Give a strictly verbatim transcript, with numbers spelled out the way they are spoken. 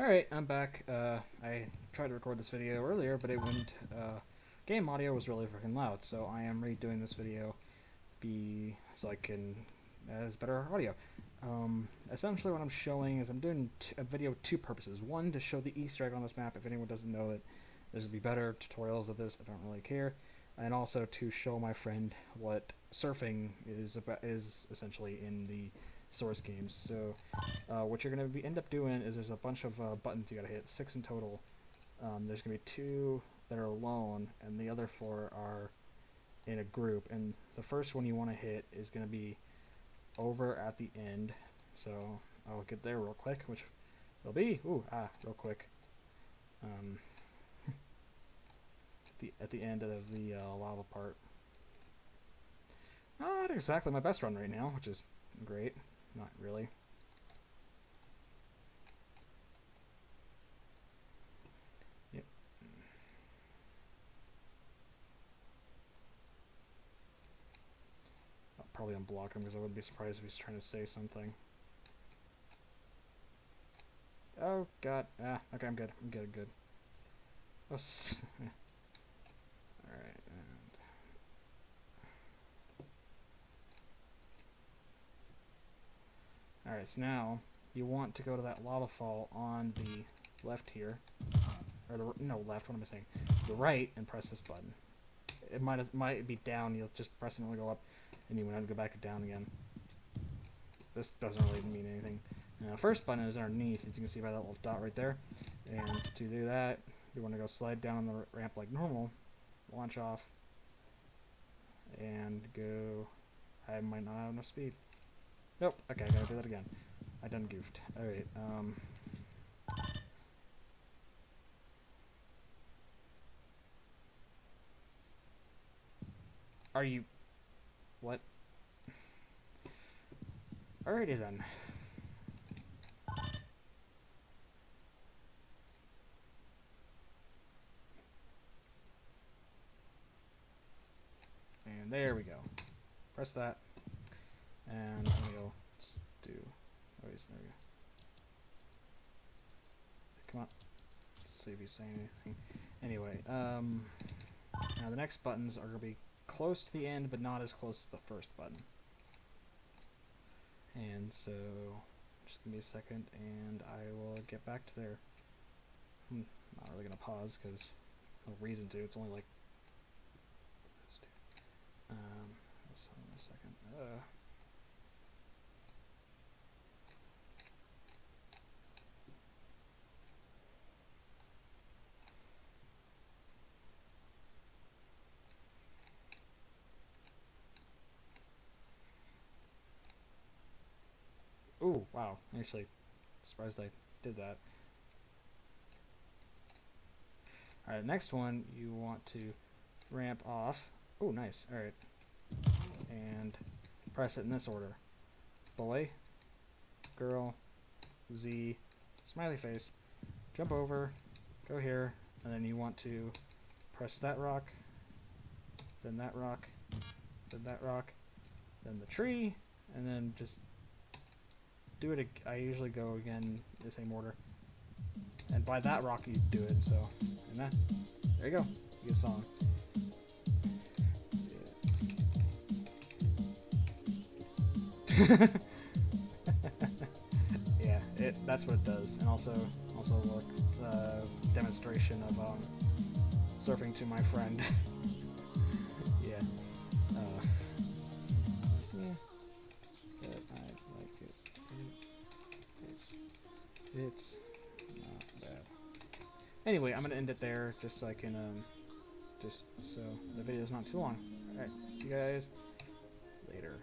Alright, I'm back. Uh, I tried to record this video earlier, but it wouldn't. Uh, game audio was really freaking loud, so I am redoing this video be so I can as better audio. Um, essentially what I'm showing is I'm doing t a video with two purposes. One, to show the Easter egg on this map. If anyone doesn't know it, there's be better tutorials of this. I don't really care. And also to show my friend what surfing is about, is essentially in the Source games. So uh, what you're going to be end up doing is there's a bunch of uh, buttons you got to hit, six in total. Um, there's going to be two that are alone, and the other four are in a group. And the first one you want to hit is going to be over at the end. So I'll get there real quick, which will be ooh ah real quick. Um, at the at the end of the uh, lava part. Not exactly my best run right now, which is great. Not really. Yep. I'll probably unblock him because I wouldn't be surprised if he's trying to say something. Oh god. Ah, okay, I'm good. I'm good, good. Oh, alright. Alright, so now you want to go to that lava fall on the left here, or the, no, left, what am I saying, the right, and press this button. It might might be down, you'll just press it and it'll go up, and you won't have to go back and down again. This doesn't really mean anything. Now, first button is underneath, as you can see by that little dot right there, and to do that, you want to go slide down the ramp like normal, launch off, and go, I might not have enough speed. Nope, okay, I gotta do that again. I done goofed. Alright, um... Are you... What? Alrighty then. And there we go. Press that. And I'm gonna go do. Oh, he's there. We go. Come on. Let's see if he's saying anything. Anyway, um, now the next buttons are gonna be close to the end, but not as close as the first button. And so, just give me a second, and I will get back to there. I'm not really gonna pause because no reason to. It's only like. Um, just hold on a second. Uh. Ooh, wow, actually, surprised I did that. Alright, next one, you want to ramp off. Ooh, nice, alright. And press it in this order. Boy, girl, Z, smiley face, jump over, go here, and then you want to press that rock, then that rock, then that rock, then the tree, and then just do it. I usually go again in the same order, and by that rock you do it. So, and that, there you go, good song. Yeah, yeah it, that's what it does, and also also look uh, demonstration of um, surfing to my friend. Yeah. Uh, yeah. It's not bad. Anyway, I'm going to end it there just so I can, um, just so the video's not too long. Alright, see you guys later.